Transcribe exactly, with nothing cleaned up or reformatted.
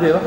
Deva.